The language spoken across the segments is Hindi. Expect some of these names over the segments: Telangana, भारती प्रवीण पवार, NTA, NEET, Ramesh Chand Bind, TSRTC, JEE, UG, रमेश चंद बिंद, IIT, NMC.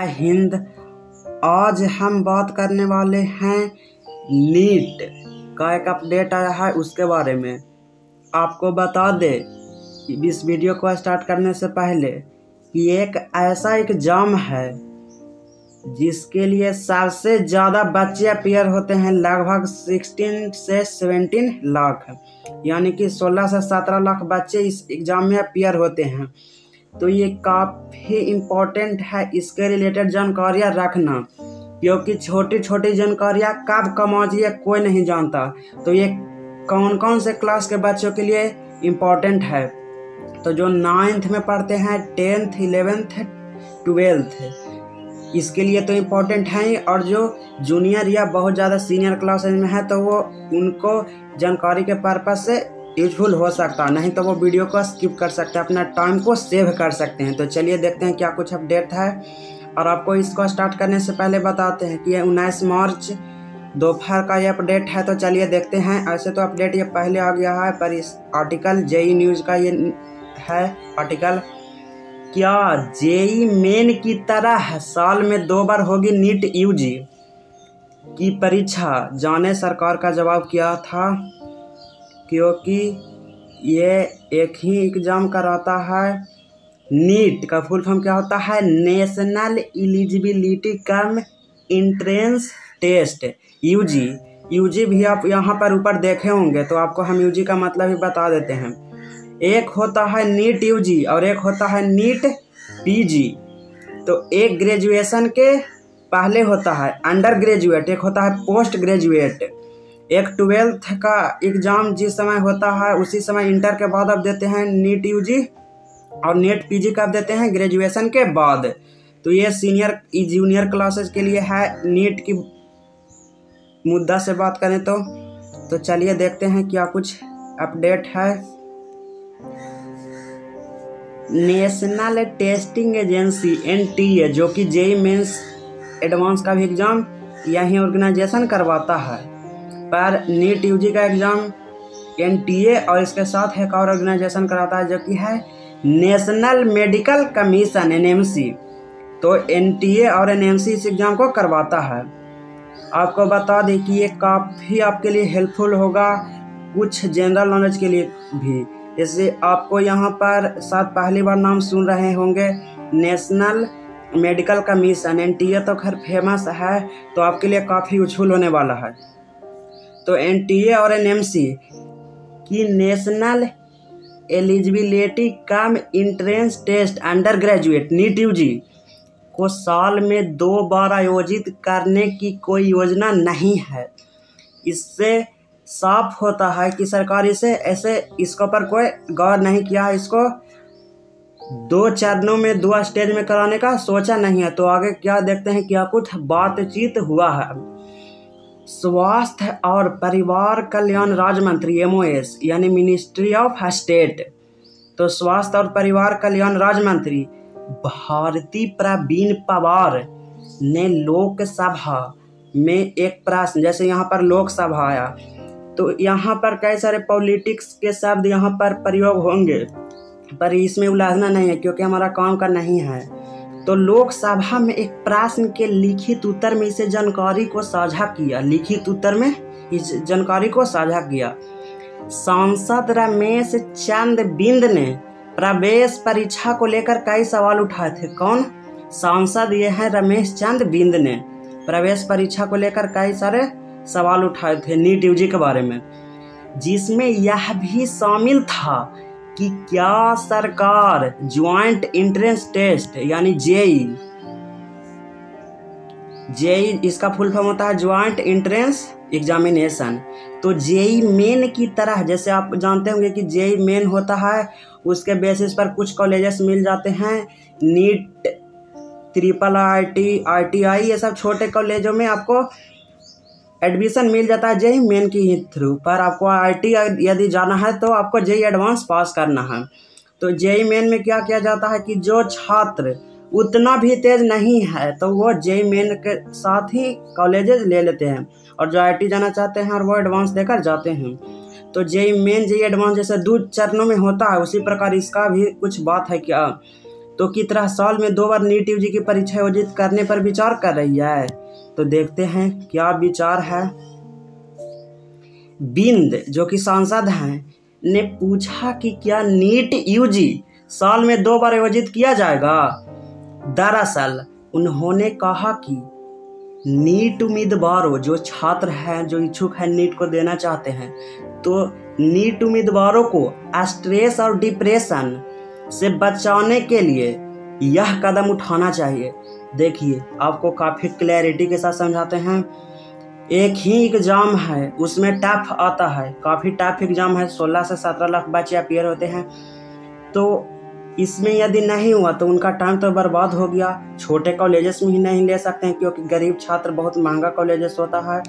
जय हिंद। आज हम बात करने वाले हैं नीट का एक अपडेट आया है उसके बारे में। आपको बता दे इस वीडियो को स्टार्ट करने से पहले कि एक ऐसा एग्ज़ाम है जिसके लिए सबसे ज़्यादा बच्चे अपियर होते हैं, लगभग 16 से 17 लाख यानी कि 16 से 17 लाख बच्चे इस एग्ज़ाम में अपियर होते हैं। तो ये काफ़ी इम्पोर्टेंट है इसके रिलेटेड जानकारियाँ रखना, क्योंकि छोटी छोटी जानकारियाँ कब काम आ जाए कोई नहीं जानता। तो ये कौन कौन से क्लास के बच्चों के लिए इम्पोर्टेंट है, तो जो 9th में पढ़ते हैं, 10th, 11th, 12th, इसके लिए तो इम्पोर्टेंट है। और जो जूनियर या बहुत ज़्यादा सीनियर क्लासेज में है तो वो उनको जानकारी के पर्पज़ से यूजफुल हो सकता, नहीं तो वो वीडियो को स्किप कर सकते हैं, अपना टाइम को सेव कर सकते हैं। तो चलिए देखते हैं क्या कुछ अपडेट है। और आपको इसको स्टार्ट करने से पहले बताते हैं कि ये 19 मार्च दोपहर का ये अपडेट है। तो चलिए देखते हैं। ऐसे तो अपडेट ये पहले आ गया है, पर इस आर्टिकल जेई न्यूज़ का ये है आर्टिकल। क्या जेई मेन की तरह साल में 2 बार होगी नीट यूजी की परीक्षा, जाने सरकार का जवाब क्या था। क्योंकि ये एक ही एग्ज़ाम कराता है। नीट का फुल फॉर्म क्या होता है? National eligibility cum entrance test, UG. UG भी आप यहाँ पर ऊपर देखे होंगे, तो आपको हम यूजी का मतलब ही बता देते हैं। एक होता है नीट यूजी और एक होता है नीट पीजी। तो एक ग्रेजुएशन के पहले होता है अंडर ग्रेजुएट, एक होता है पोस्ट ग्रेजुएट। एक 12th का एग्ज़ाम जिस समय होता है उसी समय इंटर के बाद अब देते हैं नीट यूजी, और नीट पीजी कब देते हैं? ग्रेजुएशन के बाद। तो ये सीनियर जूनियर क्लासेस के लिए है। नीट की मुद्दा से बात करें तो चलिए देखते हैं क्या कुछ अपडेट है। नेशनल टेस्टिंग एजेंसी NTA, जो कि जेई मेंस एडवांस का भी एग्ज़ाम यही ऑर्गेनाइजेशन करवाता है, पर नीट यूजी का एग्ज़ाम NTA और इसके साथ एक और ऑर्गेनाइजेशन कराता है जो कि है नेशनल मेडिकल कमीशन NMC। तो NTA और NMC इस एग्ज़ाम को करवाता है। आपको बता दें कि ये काफ़ी आपके लिए हेल्पफुल होगा, कुछ जनरल नॉलेज के लिए भी। जैसे आपको यहाँ पर शायद पहली बार नाम सुन रहे होंगे, नेशनल मेडिकल कमीशन NTA तो खैर फेमस है, तो आपके लिए काफ़ी यूजफुल होने वाला है। तो NTA और NMC की national eligibility cum entrance test under graduate NEET UG को साल में 2 बार आयोजित करने की कोई योजना नहीं है। इससे साफ होता है कि सरकार इसे ऐसे इसके ऊपर कोई गौर नहीं किया है, इसको 2 चरणों में 2 स्टेज में कराने का सोचा नहीं है। तो आगे क्या देखते हैं क्या कुछ बातचीत हुआ है। स्वास्थ्य और परिवार कल्याण राज्य मंत्री MOS यानी मिनिस्ट्री ऑफ स्टेट। तो स्वास्थ्य और परिवार कल्याण राज्य मंत्री भारती प्रवीण पवार ने लोकसभा में एक प्रश्न, जैसे यहाँ पर लोकसभा आया तो यहाँ पर कई सारे पॉलिटिक्स के शब्द यहाँ पर प्रयोग होंगे, पर इसमें उलझना नहीं है क्योंकि हमारा काम का नहीं है। तो लोकसभा में एक प्रश्न के लिखित उत्तर में इसे जानकारी को साझा किया, सांसद रमेश चंद बिंद ने प्रवेश परीक्षा को लेकर कई सवाल उठाए थे। कौन सांसद? ये हैं रमेश चंद बिंद ने प्रवेश परीक्षा को लेकर कई सारे सवाल उठाए थे नीट यूजी के बारे में, जिसमें यह भी शामिल था कि क्या सरकार ज्वाइंट इंट्रेंस टेस्ट यानी जेई, इसका फुल फॉर्म होता है ज्वाइंट इंट्रेंस एग्जामिनेशन। तो जेई मेन की तरह, जैसे आप जानते होंगे कि जेई मेन होता है, उसके बेसिस पर कुछ कॉलेजेस मिल जाते हैं। नीट, IIT, IITI ये सब छोटे कॉलेजों में आपको एडमिशन मिल जाता है जेई मेन की ही थ्रू, पर आपको IIT यदि जाना है तो आपको जेई एडवांस पास करना है। तो जेई मेन में क्या किया जाता है कि जो छात्र उतना भी तेज नहीं है तो वो जेई मेन के साथ ही कॉलेजेस ले लेते हैं, और जो IIT जाना चाहते हैं और वो एडवांस देकर जाते हैं। तो जेई मेन, जेई एडवांस जैसे 2 चरणों में होता है, उसी प्रकार इसका भी कुछ बात है क्या। तो किस तरह साल में 2 बार नीट यूजी की परीक्षा आयोजित करने पर विचार कर रही है। तो देखते हैं क्या विचार है। बिंद जो कि सांसद हैं ने पूछा कि क्या नीट यूजी साल में 2 बार आयोजित किया जाएगा। दरअसल उन्होंने कहा कि नीट उम्मीदवारों जो छात्र हैं जो इच्छुक हैं नीट को देना चाहते हैं तो नीट उम्मीदवारों को स्ट्रेस और डिप्रेशन से बचाने के लिए यह कदम उठाना चाहिए। देखिए आपको काफ़ी क्लैरिटी के साथ समझाते हैं। एक ही एग्ज़ाम है उसमें टफ आता है, काफ़ी टफ एग्ज़ाम है। 16 से 17 लाख बच्चे अपियर होते हैं तो इसमें यदि नहीं हुआ तो उनका टाइम तो बर्बाद हो गया। छोटे कॉलेजेस में ही नहीं ले सकते हैं क्योंकि गरीब छात्र बहुत महंगा कॉलेजेस होता है।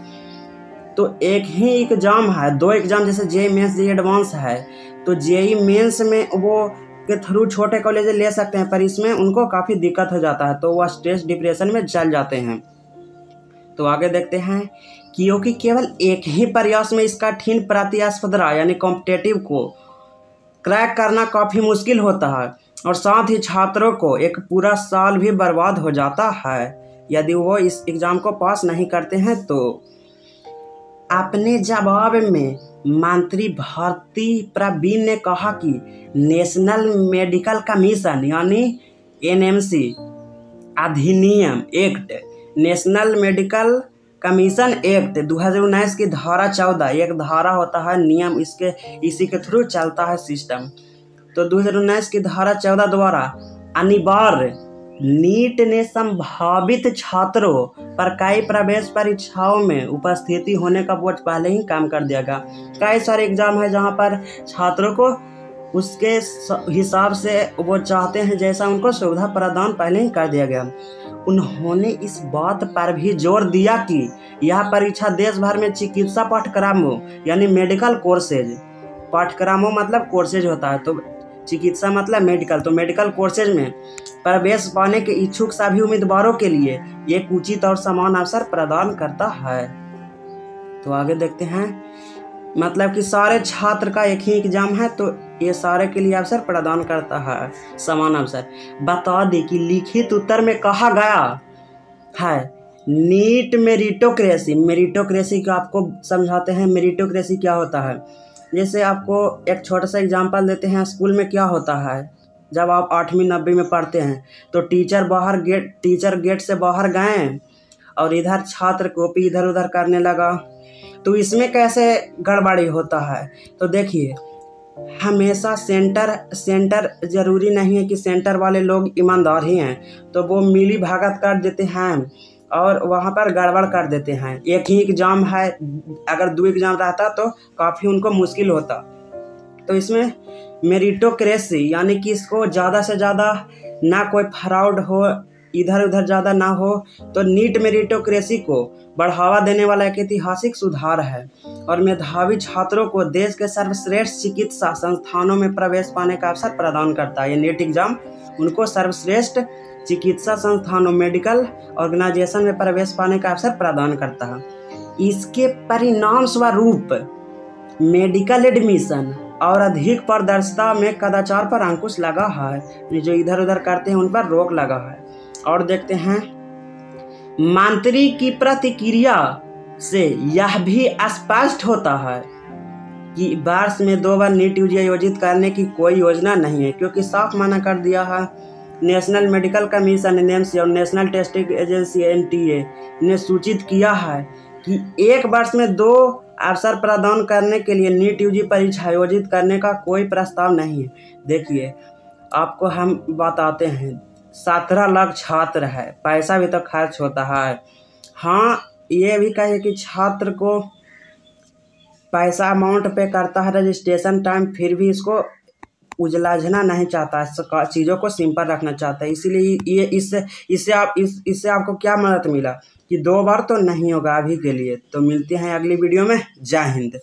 तो एक ही एग्ज़ाम है, 2 एग्ज़ाम जैसे जेई मेंस जेई एडवांस है तो जेई मेंस में वो के थ्रू छोटे कॉलेज ले सकते हैं पर इसमें उनको काफ़ी दिक्कत हो जाता है तो वह स्ट्रेस डिप्रेशन में चल जाते हैं। तो आगे देखते हैं क्योंकि केवल एक ही प्रयास में इसका ठिन प्रतिस्पर्धा यानी कॉम्पिटेटिव को क्रैक करना काफ़ी मुश्किल होता है और साथ ही छात्रों को एक पूरा साल भी बर्बाद हो जाता है यदि वो इस एग्ज़ाम को पास नहीं करते हैं। तो अपने जवाब में मंत्री भारती प्रवीण ने कहा कि नेशनल मेडिकल कमीशन यानी एनएमसी अधिनियम act, national medical commission act 2019 की धारा 14 एक धारा होता है नियम, इसके इसी के थ्रू चलता है सिस्टम। तो 2019 की धारा 14 द्वारा अनिवार्य नीट ने संभावित छात्रों पर कई प्रवेश परीक्षाओं में उपस्थिति होने का बोझ पहले ही काम कर दिया गया। कई सारे एग्जाम है जहां पर छात्रों को उसके हिसाब से वो चाहते हैं जैसा उनको सुविधा प्रदान पहले ही कर दिया गया। उन्होंने इस बात पर भी जोर दिया कि यह परीक्षा देश भर में चिकित्सा पाठ्यक्रमों यानी मेडिकल कोर्सेज, पाठ्यक्रमों मतलब कोर्सेज होता है तो चिकित्सा मतलब मेडिकल, तो मेडिकल कोर्सेज में प्रवेश पाने के इच्छुक सभी उम्मीदवारों के लिए एक उचित और समान अवसर प्रदान करता है। तो आगे देखते हैं मतलब कि सारे छात्र का एक ही एग्जाम है तो ये सारे के लिए अवसर प्रदान करता है, समान अवसर। बता दें कि लिखित उत्तर में कहा गया है नीट मेरिटोक्रेसी, मेरिटोक्रेसी का आपको समझाते हैं। मेरिटोक्रेसी क्या होता है, जैसे आपको एक छोटा सा एग्जाम्पल देते हैं। स्कूल में क्या होता है जब आप 8वीं 9वीं में पढ़ते हैं तो टीचर गेट से बाहर गए और इधर छात्र कॉपी इधर उधर करने लगा तो इसमें कैसे गड़बड़ी होता है। तो देखिए हमेशा सेंटर ज़रूरी नहीं है कि सेंटर वाले लोग ईमानदार ही हैं तो वो मिली भगत कर देते हैं और वहाँ पर गड़बड़ कर देते हैं। एक ही एग्ज़ाम है, अगर 2 एग्ज़ाम रहता तो काफ़ी उनको मुश्किल होता। तो इसमें मेरिटोक्रेसी यानी कि इसको ज़्यादा से ज़्यादा ना कोई फ्रॉड हो, इधर उधर ज़्यादा ना हो। तो नीट मेरिटोक्रेसी को बढ़ावा देने वाला एक ऐतिहासिक सुधार है और मेधावी छात्रों को देश के सर्वश्रेष्ठ चिकित्सा संस्थानों में प्रवेश पाने का अवसर प्रदान करता है। ये नीट एग्ज़ाम उनको सर्वश्रेष्ठ चिकित्सा संस्थानों, मेडिकल ऑर्गेनाइजेशन में प्रवेश पाने का अवसर प्रदान करता है। इसके परिणाम स्वरूप मेडिकल एडमिशन और अधिक पारदर्शिता में कदाचार पर अंकुश लगा है, जो इधर उधर करते हैं उन पर रोक लगा है। और देखते हैं मंत्री की प्रतिक्रिया से यह भी स्पष्ट होता है कि वर्ष में 2 बार नीट यूजी आयोजित करने की कोई योजना नहीं है क्योंकि साफ मना कर दिया है। नेशनल मेडिकल कमीशन एनएमसी और नेशनल टेस्टिंग एजेंसी एनटीए ने सूचित किया है कि एक वर्ष में 2 अवसर प्रदान करने के लिए नीट यूजी परीक्षा आयोजित करने का कोई प्रस्ताव नहीं है। देखिए आपको हम बताते हैं 17 लाख छात्र है, पैसा भी तो खर्च होता है। हाँ ये भी कहे कि छात्र को पैसा अमाउंट पे करता है रजिस्ट्रेशन टाइम, फिर भी इसको उजलाझना नहीं चाहता, चीज़ों को सिंपल रखना चाहता है। इसीलिए ये इससे आपको क्या मदद मिला कि 2 बार तो नहीं होगा अभी के लिए। तो मिलते हैं अगली वीडियो में, जय हिंद।